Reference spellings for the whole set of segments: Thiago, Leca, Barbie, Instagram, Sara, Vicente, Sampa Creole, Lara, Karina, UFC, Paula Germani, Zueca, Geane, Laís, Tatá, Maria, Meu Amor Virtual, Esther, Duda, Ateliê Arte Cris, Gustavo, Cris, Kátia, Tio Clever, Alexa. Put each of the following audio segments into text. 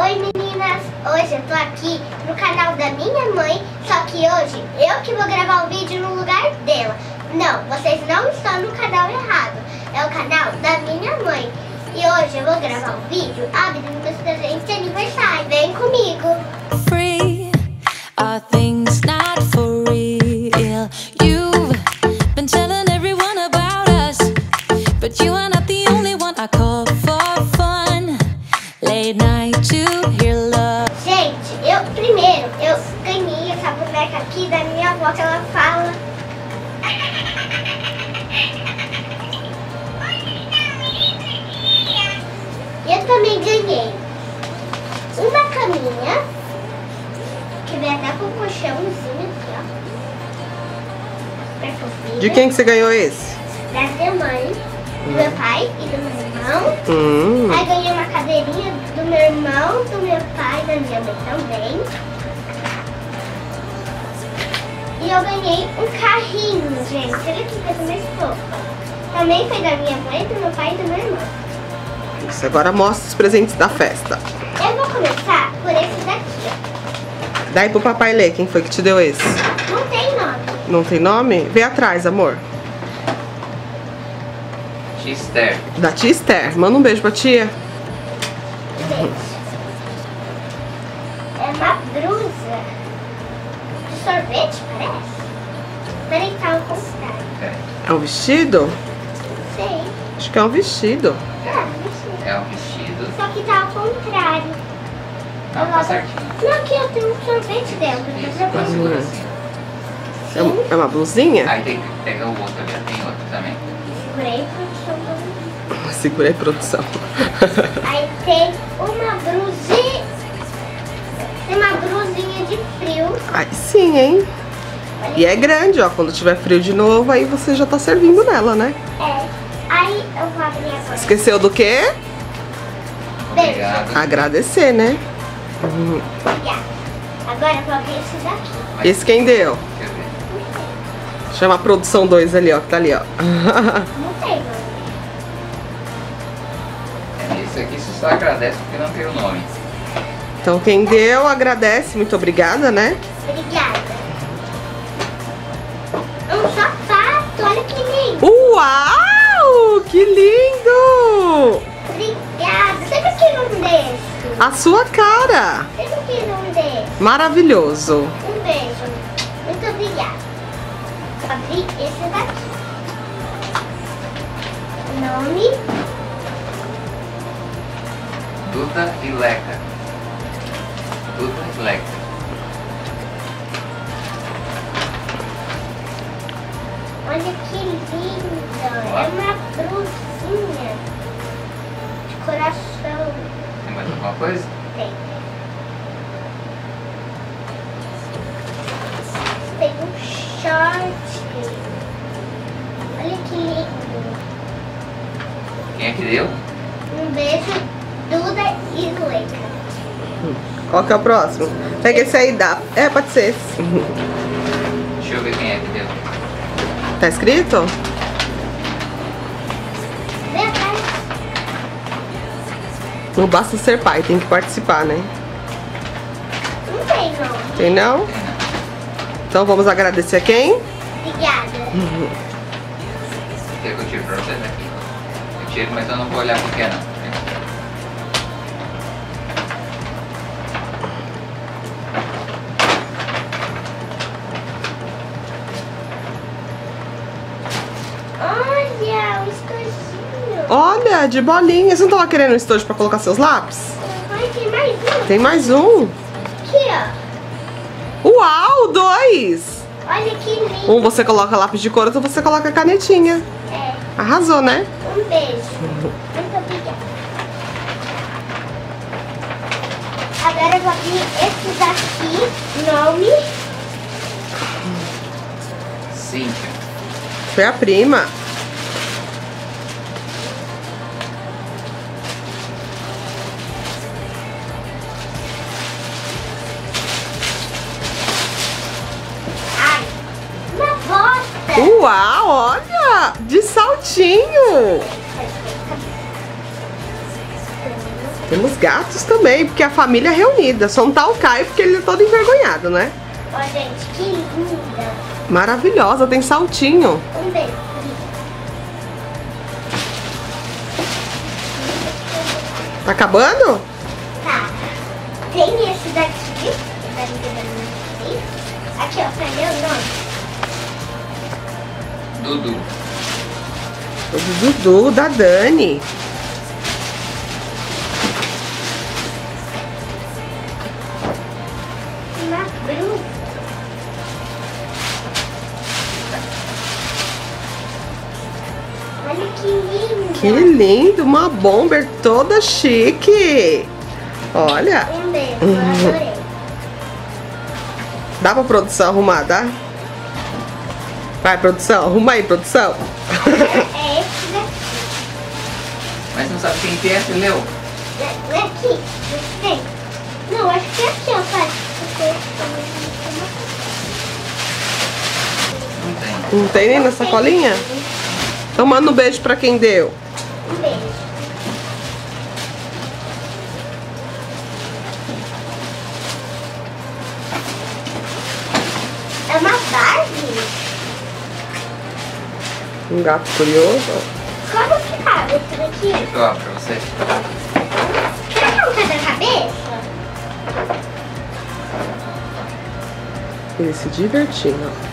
Oi meninas, hoje eu tô aqui no canal da minha mãe, só que hoje eu que vou gravar o vídeo no lugar dela. Não, vocês não estão no canal errado, é o canal da minha mãe. E hoje eu vou gravar um vídeo abrindo meus presentes de aniversário, vem comigo! Free are things not for real. You've been telling everyone about us, but you are not the only one I call for fun. Late night to hear love. Gente, eu ganhei essa boneca aqui da minha avó que ela fala. Eu também ganhei uma caminha que vem até com o colchãozinho aqui, ó. De quem que você ganhou esse? Da minha mãe, do meu pai e do meu irmão. Aí ganhei uma cadeirinha do meu irmão, do meu pai e da minha mãe também. E eu ganhei um carrinho, gente. Olha que coisa mais fofa. Também foi da minha mãe, do meu pai e do meu irmão. Isso, agora mostra os presentes da festa. Eu vou começar por esse daqui. Daí pro papai ler, quem foi que te deu esse? Não tem nome. Não tem nome? Vem atrás, amor. Tia Esther. Da tia Esther. Manda um beijo pra tia. Beijo. É uma brusa de sorvete, parece. Peraí, tá ao contrário. É um vestido? Não sei. Acho que é um vestido. É um vestido. Só que tá ao contrário. Tá não, aqui eu tenho um sorvete dentro. É uma blusinha? Aí tem que pegar o outro, já tem outro também. Segurei produção. Segurei produção. Aí tem uma blusinha. Tem uma blusinha de frio. Aí sim, hein? E é grande, ó. Quando tiver frio de novo, aí você já tá servindo nela, né? É. Aí eu vou abrir agora. Esqueceu do quê? Obrigado. Agradecer, né? Obrigada. Agora eu vou abrir esse daqui. Esse quem deu? Chama a produção 2 ali, ó, que tá ali, ó. Não tem nome. Esse aqui você só agradece porque não tem o nome. Então quem deu, agradece. Muito obrigada, né? Obrigada. Um sapato, olha que lindo. Uau, que lindo! Obrigada. Sempre quis um desse. A sua cara. Sempre quis um desse. Maravilhoso. Um beijo. Muito obrigada. Abri esse daqui. Nome? Duda e Leca. Duda e Leca. Olha que lindo. É uma brusinha. Coração. Tem mais alguma coisa? Tem. Tem um short. Olha que lindo. Quem é que deu? Um beijo, Duda e Zueca. Qual que é o próximo? Pega esse aí, dá. É, pode ser esse. Deixa eu ver quem é que deu. Tá escrito? Não basta ser pai, tem que participar, né? Não tem nome. Tem não? Então vamos agradecer a quem? Obrigada. Quer que eu tire pra vocês aqui? Eu tiro, mas eu não vou olhar porque não. Olha, de bolinha. Você não estava querendo um estojo para colocar seus lápis? Ai, tem mais um. Tem mais um. Aqui, ó. Uau, 2. Olha que lindo. Um você coloca lápis de cor, outro você coloca canetinha. É. Arrasou, né? Um beijo. Muito obrigada. Agora eu vou abrir esse daqui. Nome? Sim. Foi a prima. Uau, olha! De saltinho! Temos gatos também, porque a família é reunida. Só não tá o Caio, porque ele é todo envergonhado, né? Ó, gente, que linda! Maravilhosa, tem saltinho. Um beijo. Tá acabando? Tá. Tem esse daqui. Aqui, ó, cadê o nome? Dudu. O Dudu, da Dani. Que lindo, uma bomber toda chique. Olha. Dá pra produção arrumar, dá? Vai, produção, arruma aí, produção. É esse daqui. Mas não sabe quem que é, você leu? É aqui, tem. Não, acho que é aqui, ó, pai. Não tem. Não tem nem na sacolinha? Então manda um beijo pra quem deu. Um beijo. É uma Barbie? Um gato curioso. Como que cabe isso daqui? Deixa eu lá pra você. Será que é um quebra-cabeça? Ele se divertindo, ó.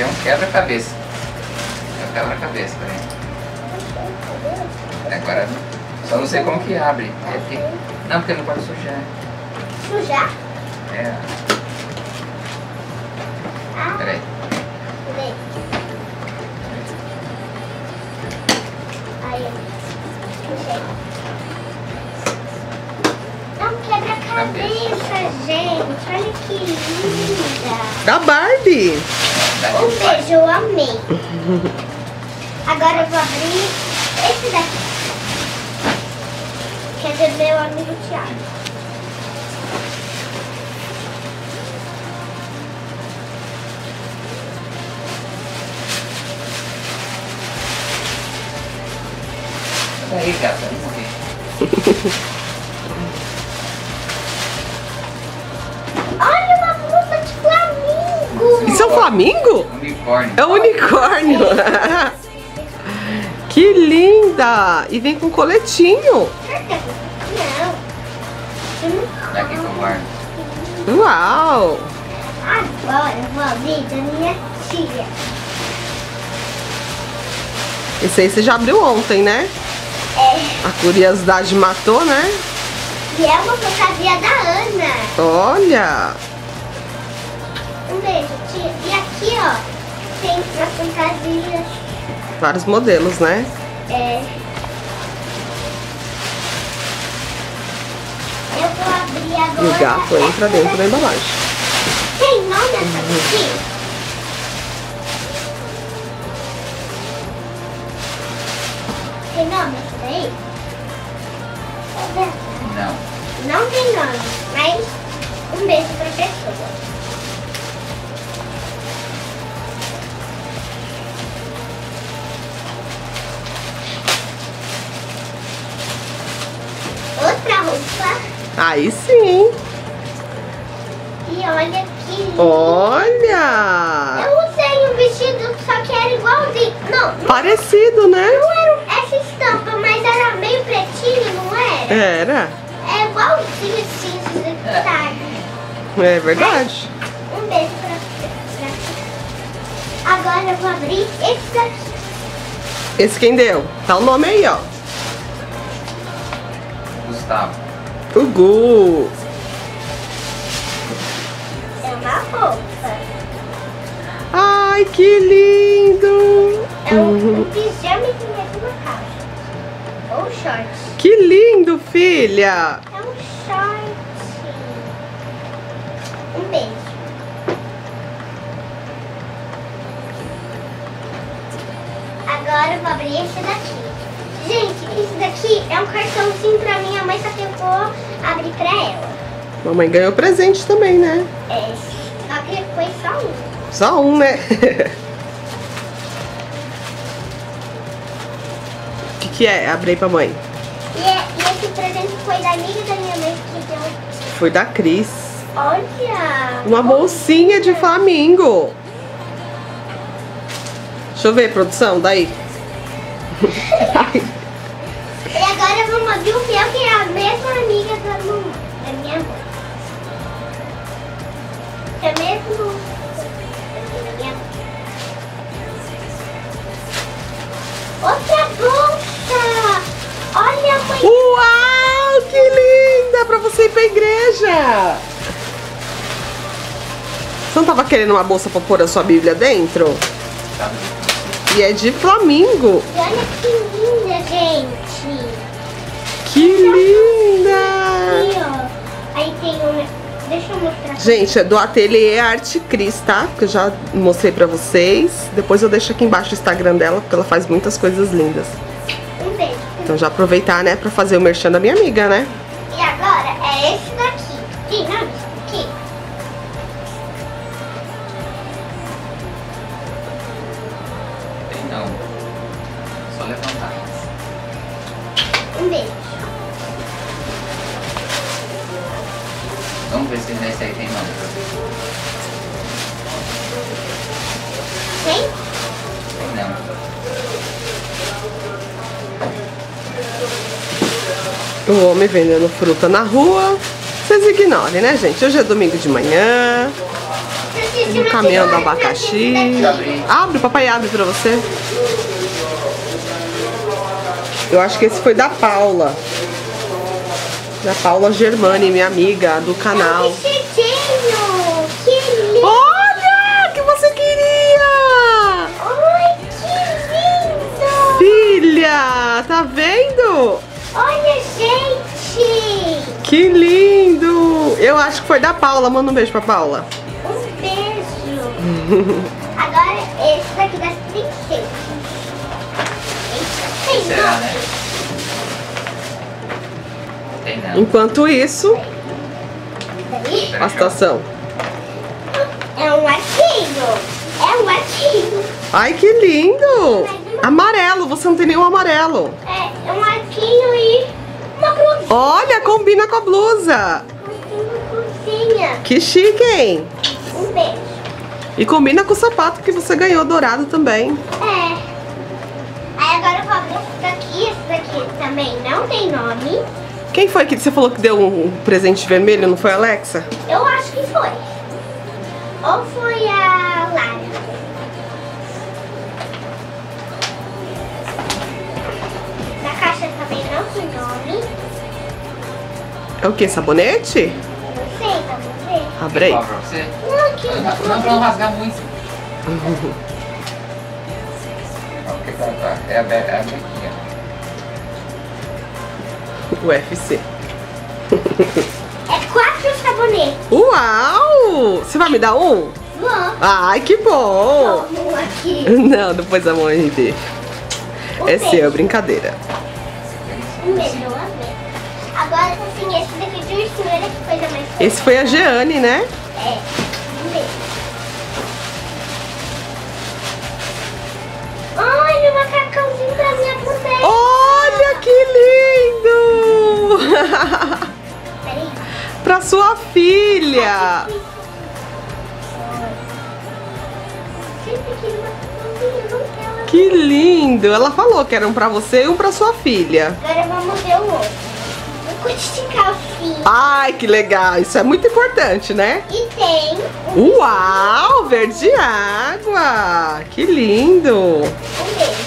É um quebra-cabeça. É um quebra-cabeça, peraí. Agora, só não sei como que abre. É que... Não, porque não pode sujar. Sujar? É. Ah. Peraí. Peraí. Aí. É um quebra-cabeça, gente. Olha que linda. Da Barbie. Um beijo, eu amei. Agora eu vou abrir esse daqui. Que é do meu amigo Thiago. Olha aí, gata, eu morri. Isso é um flamingo? Unicórnio. É um unicórnio. Que linda! E vem com coletinho. Não. Uau! Agora eu vou abrir da minha tia. Esse aí você já abriu ontem, né? É. A curiosidade matou, né? E é uma fantasia da Ana. Olha! Um beijo, tia. E aqui, ó, tem uma fantasia. Vários modelos, né? É. Eu vou abrir agora. E o gato entra dentro da embalagem. Tem nome essa aqui? Tem nome essa daí? Não. Não tem nome, mas um beijo pra pessoa. Aí sim. E olha que lindo. Olha. Eu usei um vestido só que era igualzinho. Não. Parecido, né? Não era essa estampa, mas era meio pretinho, não era? Era. É igualzinho assim, sabe? É verdade. Mas, um beijo pra você. Agora eu vou abrir esse daqui. Esse quem deu? Tá o nome aí, ó. Gustavo. O Gu. É uma roupa. Ai, que lindo! É um pijama que tem uma calça. Ou short. Que lindo, filha! É um short. Um beijo. Agora eu vou abrir esse daqui. Gente, isso daqui é um cartãozinho pra minha mãe, só que eu vou abrir pra ela. Mamãe ganhou presente também, né? É, só que foi só um. Só um, né? O que que é? Abrei pra mãe. E esse presente foi da amiga da minha mãe que deu. Foi da Cris. Olha! Uma bolsinha de flamingo. Deixa eu ver, produção, daí. E agora vamos abrir o fiel que é a mesma amiga da minha mãe. É mesmo. Outra bolsa! Olha, mãe! Uau, que linda! Pra você ir pra igreja! Você não tava querendo uma bolsa pra pôr a sua Bíblia dentro? E é de flamingo! E olha que linda, gente! Que linda! Aqui, ó. Aí tem um... Deixa eu mostrar. Gente, é do Ateliê Arte Cris, tá? Que eu já mostrei pra vocês. Depois eu deixo aqui embaixo o Instagram dela, porque ela faz muitas coisas lindas. Um beijo. Então já aproveitar, né, pra fazer o merchan da minha amiga, né? E agora é esse daqui. Que nome? Que? Não. Só levantar. Um beijo. Vamos ver se nesse aí tem nome. Tem? Tem não. O homem vendendo fruta na rua. Vocês ignorem, né, gente? Hoje é domingo de manhã. Tem um caminhão do abacaxi. Abre, papai abre pra você. Eu acho que esse foi da Paula. Da Paula Germani, minha amiga do canal. É um bichinho! Que lindo! Olha! Que você queria! Ai, que lindo! Filha! Tá vendo? Olha, gente! Que lindo! Eu acho que foi da Paula. Manda um beijo pra Paula. Um beijo! Agora, esse daqui das princesas. Esse tem nome. Enquanto isso, a situação é um artigo. É um artigo. Ai, que lindo! Amarelo, você não tem nenhum amarelo. É um artigo e uma blusa. Olha, combina com a blusa. Que chique, hein? Um beijo. E combina com o sapato que você ganhou dourado também. É. Aí agora eu vou abrir esse daqui também não tem nome. Quem foi que você falou que deu um presente vermelho? Não foi a Alexa? Eu acho que foi. Ou foi a Lara. Na caixa também não tem nome. É o que? Sabonete? Não sei, vamos ver. Abre aí. Não, que não, pra não rasgar muito. É aberto. UFC. É 4 sabonetes. Uau! Você vai me dar um? Vou. Ai, que bom! Toma um aqui. Não, depois a mãe vê. É seu, brincadeira. Agora, assim, esse daqui de ursinho, olha que coisa mais. Esse foi a Geane, né? É. Um beijo. Olha o macacãozinho pra minha boneca. Olha que lindo! Pra sua filha. Que lindo. Ela falou que era um pra você e um pra sua filha. Agora vamos ver o outro. Ai, que legal. Isso é muito importante, né? E tem um... Uau, verde água. Que lindo. Um beijo.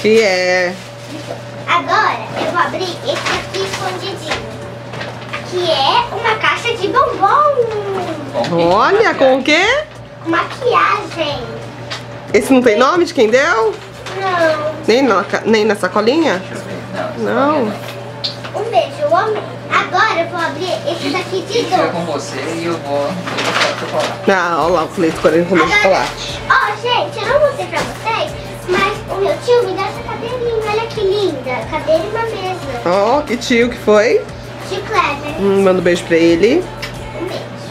Que é... Agora eu vou abrir esse aqui escondidinho, que é uma caixa de bombom. Olha, com o quê? Maquiagem. Esse não tem nome de quem deu? Não. Nem na sacolinha? Não. Um beijo, homem. Agora eu vou abrir esse daqui de doce. Com você e eu vou... Ah, olha lá o leite correndo com chocolate. Ó, gente, eu não mostrei pra vocês, mas o meu tio me dá essa cadeirinha, olha que linda, cadeira e uma mesa. Ó, que tio que foi? Tio Clever. Manda um beijo pra ele. Um beijo.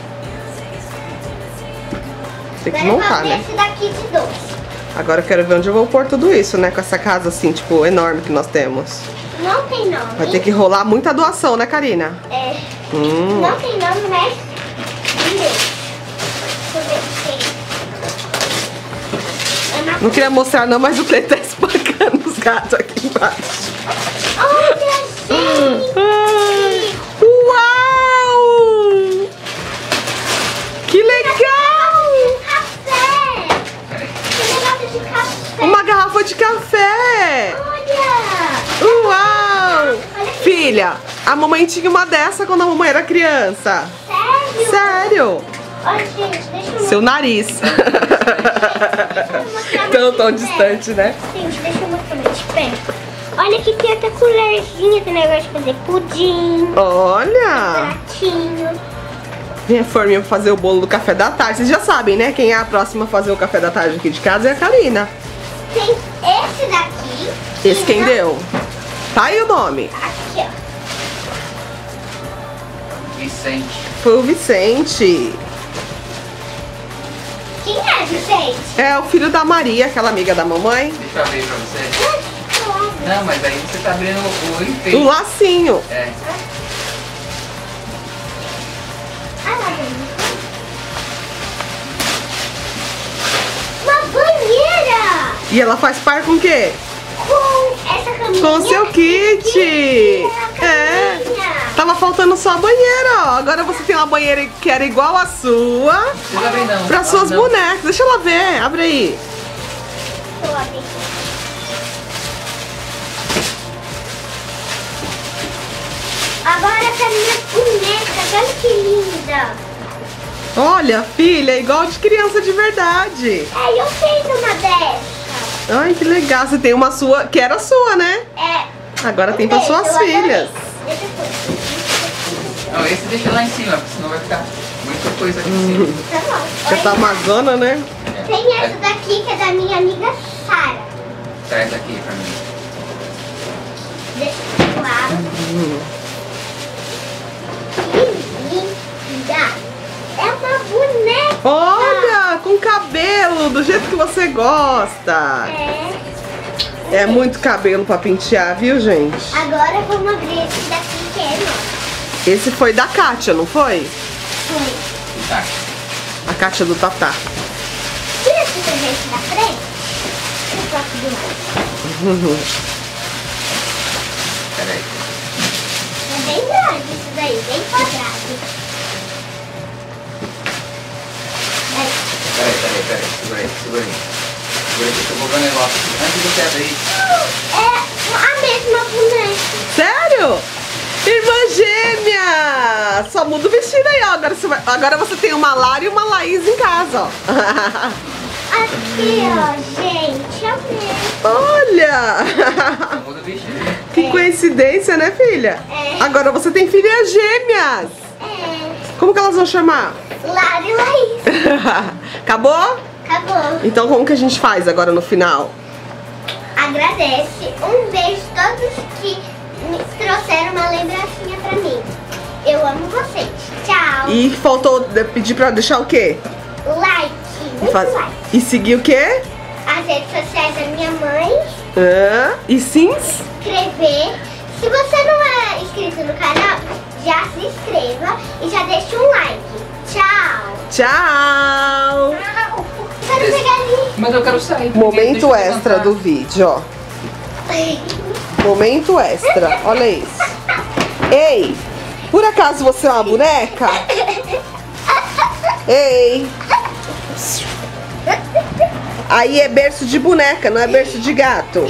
Tem que montar, né? Esse daqui de doce. Agora eu quero ver onde eu vou pôr tudo isso, né? Com essa casa assim, tipo, enorme que nós temos. Não tem nome. Vai ter que rolar muita doação, né, Karina? É. Não tem nome, mas... Não queria mostrar não, mas o Cleiton tá espancando os gatos aqui embaixo. Olha, gente! Uau! Que legal! Café! Uma garrafa de café! Olha! Uau! Filha, a mamãe tinha uma dessa quando a mamãe era criança. Sério? Sério? Olha, gente, deixa eu... Seu nariz. Então tão distante, né? Gente, deixa eu mostrar meu de pé. Olha que tem até colherzinha, tem negócio de fazer pudim. Olha! Pratinho. Vem a forminha pra fazer o bolo do café da tarde. Vocês já sabem, né? Quem é a próxima a fazer o café da tarde aqui de casa é a Karina. Tem esse daqui. Esse quem deu? Tá aí o nome. Aqui, ó. Vicente. Foi o Vicente. Quem é, Vicente? É o filho da Maria, aquela amiga da mamãe. Deixa eu abrir pra você. Não, mas aí você tá abrindo o enfeite. O lacinho. É. Uma banheira! E ela faz par com o quê? Com essa caminha. Com seu kit. É. Tava faltando só a banheira, ó. Agora você tem uma banheira que era igual a sua. Não. Pra suas bonecas. Deixa ela ver. Abre aí. Agora essa minha boneca. Olha que linda. Olha, filha. É igual de criança de verdade. É, eu fiz uma dessa. Ai, que legal. Você tem uma sua, que era sua, né? É. Agora tem pra suas filhas. Não, esse deixa lá em cima, porque senão vai ficar muita coisa aqui em cima. Tá bom. Já tá uma zona, né? É. Tem essa daqui que é da minha amiga Sara. Traz aqui pra mim. Deixa eu claro. Que linda! É uma boneca! Olha! Com cabelo, do jeito que você gosta! É. É muito cabelo pra pintear, viu, gente? Agora vamos abrir esse daqui que é nosso. Esse foi da Kátia, não foi? Foi. Tá. A Kátia do Tatá. Tira esse presente da frente. Eu troco de lado. Peraí. É bem grande isso daí, bem quadrado. Peraí. Segura aí. Eu vou ver um negócio antes de você abrir. É a mesma boneca. Sério? Irmã gêmea! Só muda o vestido aí, ó. Agora você tem uma Lara e uma Laís em casa, ó. Aqui, ó, gente. É o mesmo. Olha! Só muda o vestido. Que coincidência, né, filha? É. Agora você tem filhas gêmeas. É. Como que elas vão chamar? Lara e Laís. Acabou? Acabou. Então como que a gente faz agora no final? Agradece. Um beijo a todos que me trouxeram uma lembrancinha pra mim. Eu amo vocês. Tchau. E faltou pedir pra deixar o quê? Like. Muito like. E seguir o quê? As redes sociais da minha mãe. E sim? Inscrever. Se você não é inscrito no canal, já se inscreva e já deixa um like. Tchau. Tchau. Mas eu quero sair. Momento extra do vídeo, ó. Momento extra, olha isso. Ei, por acaso você é uma boneca? Ei. Aí é berço de boneca, não é berço de gato.